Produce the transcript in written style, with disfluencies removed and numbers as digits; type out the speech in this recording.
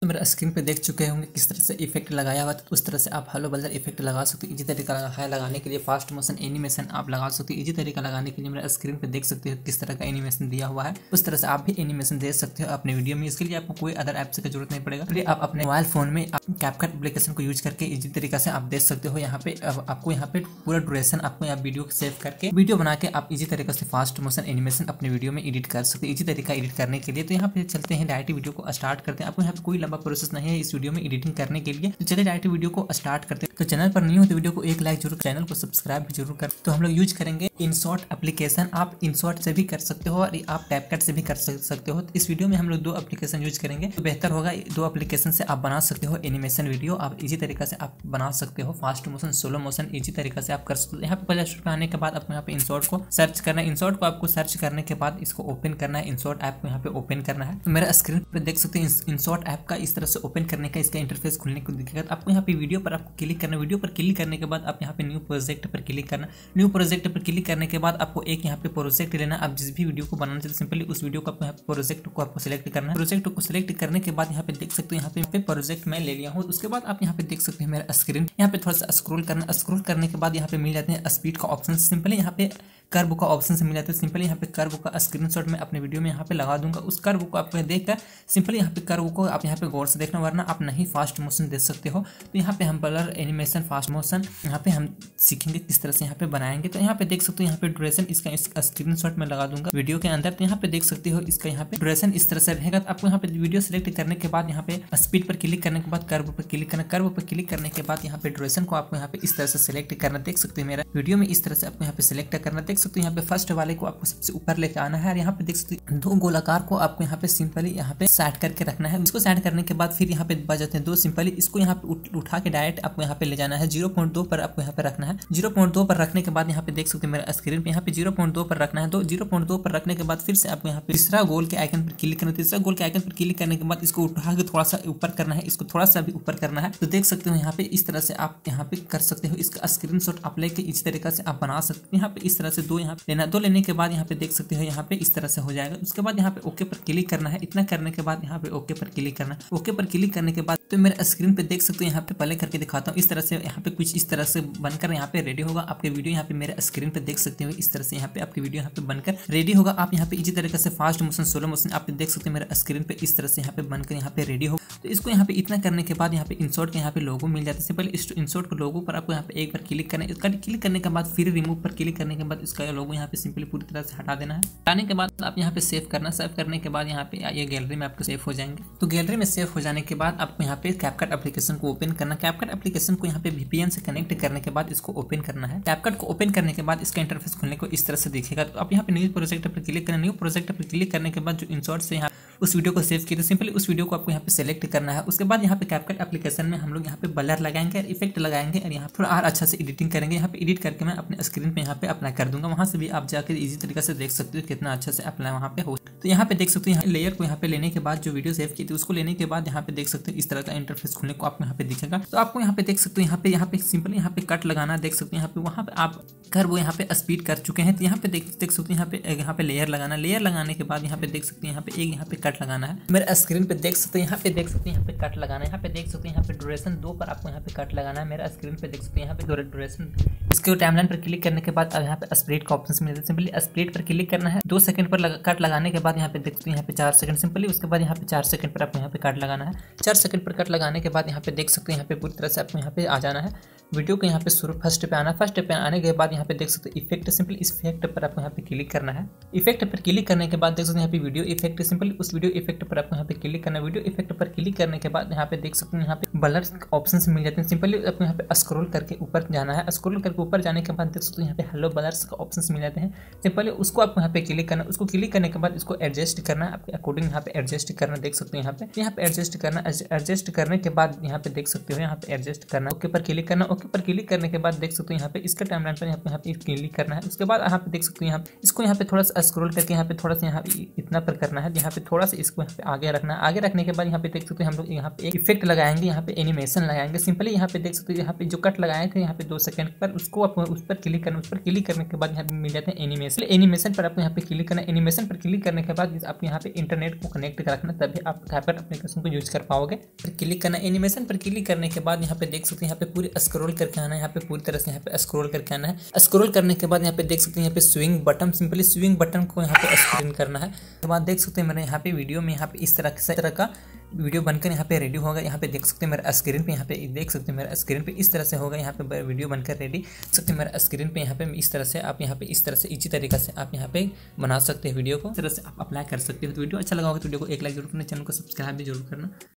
तो मेरा स्क्रीन पे देख चुके होंगे किस तरह से इफेक्ट लगाया हुआ है। तो उस तरह से आप हेलो ब्रदर इफेक्ट लगा सकते हो। इजी तरीका है लगाने के लिए, फास्ट मोशन एनिमेशन आप लगा सकते हो। इजी तरीका लगाने के लिए मेरा स्क्रीन पे देख सकते हो किस तरह का एनिमेशन दिया हुआ है। उस तरह से आप भी एनिमेशन दे सकते हो अपने वीडियो में। इसके लिए आपको कोई अदर ऐप की जरूरत नहीं पड़ेगा। तो आप अपने मोबाइल फोन में कैपकट एप्लीकेशन को यूज करके इजी तरीका से आप देख सकते हो। यहाँ पे आपको यहाँ पे पूरा ड्यूरेशन आपको यहाँ वीडियो को सेव करके वीडियो बना के आप इजी तरीके से फास्ट मोशन एनिमेशन अपने वीडियो में एडिट कर सकते हो। इजी तरीका एडिट करने के लिए तो यहाँ पे चलते हैं, डायरेक्ट वीडियो को स्टार्ट करते हैं। आपको यहाँ पे कोई लंबा प्रोसेस नहीं है इस वीडियो में एडिटिंग करने के लिए। तो चलिए डायरेक्ट वीडियो को स्टार्ट करते हैं। तो चैनल पर नहीं हो तो वीडियो को एक लाइक जरूर, चैनल को सब्सक्राइब भी जरूर कर। तो हम लोग यूज करेंगे इनशॉट एप्लीकेशन। आप इनशॉट से भी कर सकते हो और आप कैपकट से भी कर सकते हो। तो इस वीडियो में हम लोग दो एप्लीकेशन यूज करेंगे। तो बेहतर होगा दो एप्लीकेशन से आप बना सकते हो एनिमेशन वीडियो। आप इजी तरीका से आप बना सकते हो fast motion, slow motion easy तरीका से आप कर सकते हो। यहाँ पे प्ले स्टोर पर आने के बाद आपको यहाँ पे इनशॉट को सर्च करना है। इनशॉट को आपको सर्च करने के बाद इसको ओपन करना है। इनशॉट ऐप को यहाँ पे ओपन करना है। तो मेरा स्क्रीन पर देख सकते हैं इनशॉट ऐप का इस तरह से ओपन करने का इसका इंटरफेस खुलने को दिखेगा। तो आपको यहाँ पे वीडियो पर आपको क्लिक करना है। वीडियो पर क्लिक करने के बाद आप यहाँ पे न्यू प्रोजेक्ट पर क्लिक करना। न्यू प्रोजेक्ट पर क्लिक करने के बाद आपको एक यहाँ पे प्रोजेक्ट लेना। आप जिस भी वीडियो को बनाना चाहते सिंपली उस वीडियो को आपको यहाँ प्रोजेक्ट को आपको सिलेक्ट करना है। प्रोजेक्ट को सिलेक्ट करने के बाद यहाँ पे देख सकते हो यहाँ पे प्रोजेक्ट मैं ले लिया हूँ। उसके बाद आप यहाँ पे देख सकते हैं मेरा स्क्रीन। यहाँ पे थोड़ा सा स्क्रोल करना। स्क्रोल करने के बाद यहाँ पे मिल जाते हैं स्पीड का ऑप्शन। सिंपली यहाँ पे कर्व का ऑप्शन से मिल जाता है। सिंपली यहाँ पे कर्व का स्क्रीनशॉट मैं अपने वीडियो में यहाँ पे लगा दूंगा। उस कर्व को आप देखकर सिंपली यहाँ पे कर्व को आप यहाँ पे गौर से देखना, वरना आप नहीं फास्ट मोशन दे सकते हो। तो यहाँ पे हम ब्लर एनिमेशन फास्ट मोशन यहाँ पे हम सीखेंगे किस तरह से यहाँ पे बनाएंगे। तो यहाँ पे देख सकते हो यहाँ पे ड्यूरेशन इसका स्क्रीनशॉट में लगा दूंगा वीडियो के अंदर। तो यहाँ पे देख सकते हो इसका यहाँ पे ड्यूरेशन इस तरह से रहेगा। तो आपको यहाँ पे वीडियो सेलेक्ट करने के बाद यहाँ पे स्पीड पर क्लिक करने के बाद कर्व पर क्लिक करना। कर्व पर क्लिक करने के बाद यहाँ पे ड्यूरेशन को आपको यहाँ पे इस तरह से सिलेक्ट करना। देख सकते हो मेरा वीडियो में इस तरह से आपको यहाँ पे सिलेक्ट करना। देख सकते हो यहाँ पे फर्स्ट वाले को आपको सबसे ऊपर लेके आना है और यहाँ पे देख सकते हो दो गोलाकार को आपको यहाँ पे सिंपली यहाँ पे सेट करके रखना है। इसको सेट करने के बाद फिर यहाँ पे बच जाते हैं दो। सिंपली इसको यहाँ पे उठा के डायरेक्ट आपको यहाँ पे ले जाना है। 0.2 पर आपको यहाँ पे रखना है। 0.2 पर रखने के बाद यहाँ पे देख सकते हो मेरा स्क्रीन पे यहाँ पे 0.2 पर रखना है। तो 0.2 पर रखने के बाद फिर से आपको यहाँ पे तीसरा गोल के आइकन पर क्लिक करना है। तीसरा गोल के आइकन पर क्लिक करने के बाद इसको उठा के थोड़ा सा ऊपर करना है। इसको थोड़ा सा भी ऊपर करना है। तो देख सकते हो यहाँ पे इस तरह से आप यहाँ पे कर सकते हो। इसका स्क्रीन शॉट आप लेके इस तरीका से आप बना सकते हो। यहाँ पे इस तरह से दो यहाँ पे लेना। दो लेने के बाद यहाँ पे देख सकते हो यहाँ पे इस तरह से हो जाएगा। उसके बाद यहाँ पे ओके पर क्लिक करना है। इतना करने के बाद यहाँ पे ओके पर क्लिक करना। ओके पर क्लिक करने के बाद तो मेरे स्क्रीन पे देख सकते हो यहाँ पे पहले करके दिखाता हूँ। इस तरह से यहाँ पे कुछ इस तरह से बनकर यहाँ पे रेडी होगा आपके वीडियो। यहाँ पे मेरे स्क्रीन पे देख सकते हो इस तरह से यहाँ पे आपकी वीडियो यहाँ पे बनकर रेडी होगा। आप यहाँ पे इसी तरीके से फास्ट मोशन, स्लो मोशन आप देख सकते हो मेरे स्क्रीन पे इस तरह से यहाँ पे बनकर यहाँ पे रेडी होगा। तो इसको यहाँ पे इतना करने के बाद यहाँ पे इंसर्ट के यहाँ पे लोगो मिल जाता है। सिंपल इस इंसर्ट के लोगो पर आपको यहाँ पे एक बार क्लिक करना है। इसका क्लिक करने के बाद फिर रिमूव पर क्लिक करने के बाद इसका लोगो यहाँ पे सिंपली पूरी तरह से हटा देना है। हटाने के बाद आप यहाँ पे सेव करना। सेव करने के बाद यहाँ पे ये गैलरी में आपको सेव हो जाएंगे। तो गैलरी में सेव हो जाने के बाद आपको यहाँ पे कैपकट एप्लीकेशन को ओपन करना। कैपकट एप्लीकेशन को यहाँ पे वीपीएन से कनेक्ट करने के बाद इसको ओपन करना है। कैपकट को ओपन करने के बाद इसका इंटरफेस खुलने को इस तरह से दिखेगा। तो आप यहाँ पे न्यू प्रोजेक्ट पर क्लिक करना। न्यू प्रोजेक्ट पर क्लिक करने के बाद जो इंसर्ट से यहाँ उस वीडियो को सेव किया सिंपली उस वीडियो को आपको यहाँ पे सेलेक्ट करना है। उसके बाद यहाँ पे कैपकट एप्लीकेशन में हम लोग यहाँ पे ब्लर लगाएंगे और इफेक्ट लगाएंगे और यहाँ थोड़ा और अच्छा से एडिटिंग करेंगे। यहाँ पे एडिट करके मैं अपने स्क्रीन पे यहाँ पे अप्लाई कर दूंगा। वहाँ से भी आप जाकर इजी तरीके से देख सकते हो कितना अच्छा से अप्लाई वहाँ पे हो। तो यहाँ पे देख सकते हो यहाँ लेयर को यहाँ पे लेने के बाद जो वीडियो सेव की थी उसको लेने के बाद यहाँ पे देख सकते हो इस तरह का इंटरफेस खुलने को आपको यहाँ पे दिखेगा। तो आपको यहाँ पे देख सकते हो यहाँ पे सिंपल यहाँ पे कट लगाना। देख सकते हो यहाँ पे वहाँ पे आप कर वो यहाँ पे स्पीड कर चुके हैं। तो यहाँ पे देख सकते हो यहाँ पे लेयर लगाना। लेयर लगाने के बाद यहाँ पे देख सकते हो यहाँ पे एक यहाँ पे कट लगाना है। मेरे स्क्रीन पे देख सकते हो यहाँ पे कट लगाना है। यहाँ पे देख सकते हो यहाँ पे ड्यूरेशन 2 पर आपको यहाँ पे कट लगाना है। मेरा स्क्रीन पे देख सकते हो यहाँ पे ड्यूरेशन इसके टाइमलाइन पर क्लिक करने के बाद अब यहाँ पे स्प्लिट का ऑप्शन मिलता है। सिंपली स्प्लिट पर क्लिक करना है। 2 सेकंड पर कट लगाने के बाद यहाँ पे देख सकते हो यहाँ पे 4 सेकंड सिंपली। उसके बाद यहाँ पे 4 सेकंड पर आपको यहाँ पे कट लगाना है। 4 सेकंड पर कट लगाने के बाद यहाँ पे देख सकते हो यहाँ पे पूरी तरह से आपको यहाँ पे आ जाना है। वीडियो को यहाँ पे शुरू फर्स्ट पे आना। फर्स्ट पे आने के बाद यहाँ पे देख सकते हो इफेक्ट। सिंपली इस इफेक्ट पर आपको यहाँ पे क्लिक करना है। इफेक्ट पर क्लिक करने के बाद देख सकते हो यहाँ पे वीडियो इफेक्ट। सिंपली उस वीडियो इफेक्ट पर आपको यहाँ पे क्लिक करना है। वीडियो इफेक्ट पर क्लिक करने के बाद यहाँ पे देख सकते हो यहाँ पे ब्लर ऑप्शन मिल जाते हैं। सिंपली आपको यहाँ पे स्क्रॉल करके ऊपर जाना है। स्क्रॉल करके ऊपर जाने के बाद देख सकते हो यहाँ पे हेलो ब्लर्स का ऑप्शन मिल जाते हैं। सिंपली उसको आपको यहाँ पे क्लिक करना। उसको क्लिक करने के बाद इसको एडजस्ट करना आपके अकॉर्डिंग यहाँ पे एडजस्ट करना। देख सकते हो यहाँ पे एडजस्ट करना। एडजस्ट करने के बाद यहाँ पे देख सकते हो यहाँ पे एडजस्ट करना। ओके पर क्लिक करना। ओके पर क्लिक करने के बाद देख सकते हो यहाँ पे इसका टाइमलाइन पर यहाँ पे क्लिक करना है। उसके बाद यहाँ पे देख सकते हो यहाँ पे इसको यहाँ पे थोड़ा सा स्क्रॉल करके यहाँ पे थोड़ा सा यहाँ इतना पर करना है। यहाँ पे थोड़ा बस इसको यहाँ पे आगे रखना। आगे रखने के बाद यहाँ पे देख सकते हैं हम लोग यहाँ पे एक इफेक्ट लगाएंगे, यहाँ पे एनिमेशन लगाएंगे। सिंपली यहाँ पे देख सकते हो यहाँ पे जो कट लगाए थे यहाँ पे 2 सेकंड पर, उसको आप उस पर क्लिक करना। उस पर क्लिक करने के बाद यहाँ पे मिल जाते हैं एनिमेशन। एनिमेशन पर आपको यहाँ पे क्लिक करना। एनिमेशन पर क्लिक करने के बाद आप यहाँ पे इंटरनेट को कनेक्ट कर रखना, तभी आप CapCut एप्लीकेशन को यूज कर पाओगे। क्लिक करना एनिमेशन पर। क्लिक करने के बाद यहाँ पे देख सकते हैं यहाँ पे पूरी स्क्रॉल करके आना है, यहाँ पे पूरी तरह से यहाँ पे स्क्रॉल करके आना है। स्क्रॉल करने के बाद यहाँ पे देख सकते हैं यहाँ पे swing button, simply swing button को यहाँ पे स्क्रीन करना है। उसके बाद देख सकते हैं मैंने यहाँ पे वीडियो में यहाँ पे इस तरह का वीडियो बनकर यहाँ पे रेडी होगा। यहाँ पे देख सकते हैं मेरा स्क्रीन पे, यहाँ पे देख सकते हैं मेरा स्क्रीन पे इस तरह से होगा। यहाँ पे वीडियो बनकर रेडी सकते हैं मेरा स्क्रीन पे। यहाँ पे इस तरह से आप यहाँ पे इस तरह से इसी तरीके से आप यहाँ पे बना सकते हैं वीडियो को। इस तरह से आप अप्लाई कर सकते हो। तो वीडियो अच्छा लगा होगा तो वीडियो को एक लाइक जरूर करना, चैनल को सब्सक्राइब भी जरूर करना।